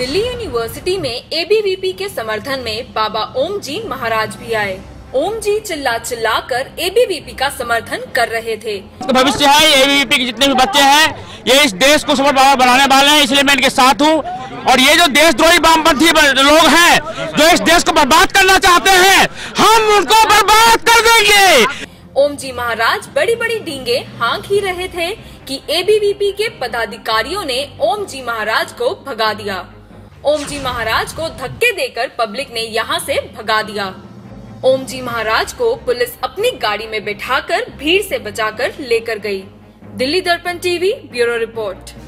Delhi university में ABVP के समर्थन में बाबा ओम जी महाराज भी आए। ओम जी चिल्ला चिल्ला कर एबीवीपी का समर्थन कर रहे थे। तो भविष्य है एबीवीपी के जितने भी बच्चे हैं ये इस देश को समर्थ बनाने वाले हैं, इसलिए मैं इनके साथ हूँ। और ये जो देशद्रोही वामपंथी लोग हैं जो इस देश को बर्बाद करना चाहते हैं, हम उनको बर्बाद कर देंगे। ओम जी महाराज बड़ी बड़ी डींगे हाँक ही रहे थे कि एबीवीपी के पदाधिकारियों ने ओम जी महाराज को भगा दिया। ओम जी महाराज को धक्के देकर पब्लिक ने यहाँ से भगा दिया। ओम जी महाराज को पुलिस अपनी गाड़ी में बैठाकर भीड़ से बचाकर लेकर गई। दिल्ली दर्पण टीवी ब्यूरो रिपोर्ट।